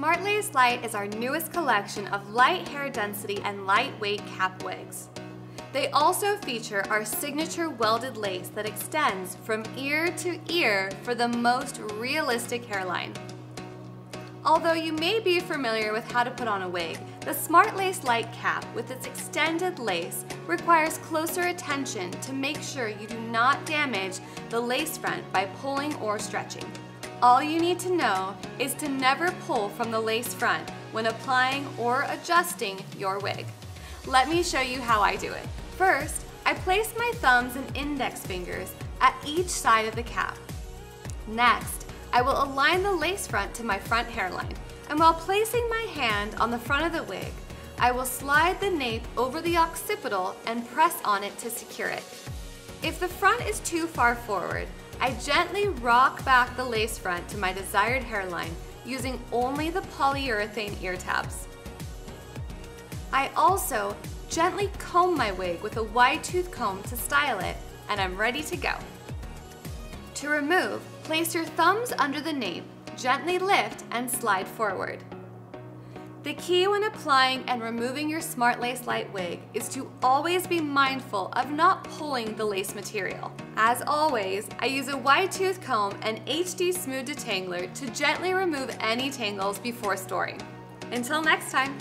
SmartLace Lite is our newest collection of light hair density and lightweight cap wigs. They also feature our signature welded lace that extends from ear to ear for the most realistic hairline. Although you may be familiar with how to put on a wig, the SmartLace Lite cap with its extended lace requires closer attention to make sure you do not damage the lace front by pulling or stretching. All you need to know is to never pull from the lace front when applying or adjusting your wig. Let me show you how I do it. First, I place my thumbs and index fingers at each side of the cap. Next, I will align the lace front to my front hairline, and while placing my hand on the front of the wig, I will slide the nape over the occipital and press on it to secure it. If the front is too far forward, I gently rock back the lace front to my desired hairline using only the polyurethane ear tabs. I also gently comb my wig with a wide tooth comb to style it, and I'm ready to go. To remove, place your thumbs under the nape, gently lift and slide forward. The key when applying and removing your SmartLace Lite wig is to always be mindful of not pulling the lace material. As always, I use a wide tooth comb and HD Smooth Detangler to gently remove any tangles before storing. Until next time!